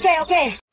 Okay, okay.